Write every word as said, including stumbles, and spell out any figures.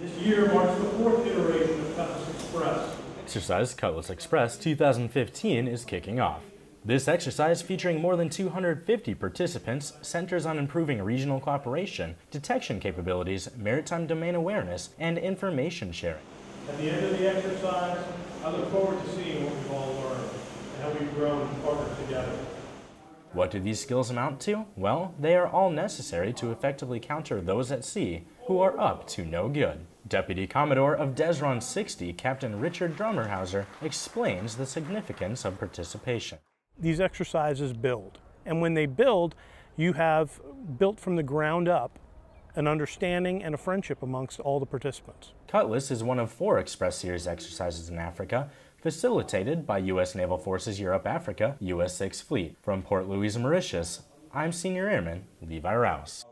This year marks the fourth iteration of Cutlass Express. Exercise Cutlass Express two thousand fifteen is kicking off. This exercise, featuring more than two hundred fifty participants, centers on improving regional cooperation, detection capabilities, maritime domain awareness, and information sharing. At the end of the exercise, I look forward to seeing what we've all learned and how we've grown and partnered together. What do these skills amount to? Well, they are all necessary to effectively counter those at sea who are up to no good. Deputy Commodore of Desron sixty, Captain Richard Drummerhauser, explains the significance of participation. These exercises build, and when they build, you have built from the ground up an understanding and a friendship amongst all the participants. Cutlass is one of four Express Series exercises in Africa, facilitated by U S Naval Forces Europe Africa, U S sixth Fleet. From Port Louis, Mauritius, I'm Senior Airman Levi Rouse.